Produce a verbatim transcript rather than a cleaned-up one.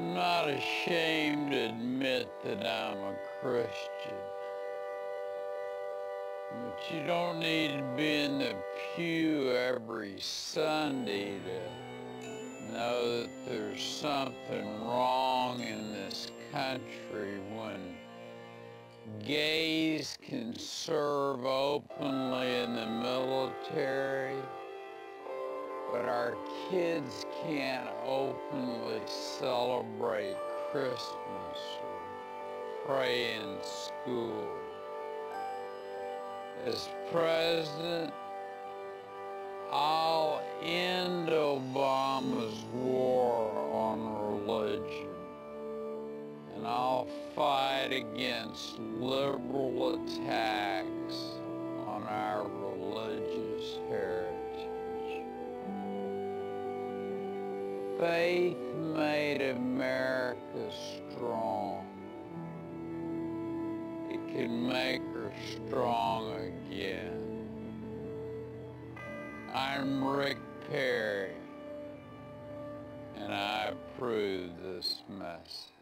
I'm not ashamed to admit that I'm a Christian. But you don't need to be in the pew every Sunday to know that there's something wrong in this country when gays can serve openly in the military, but our kids can't openly celebrate Christmas or pray in school. As president, I'll end Obama's war on religion, and I'll fight against liberal attacks on our religious heritage. Faith made America strong. It can make her strong again. I'm Rick Perry, and I approve this message.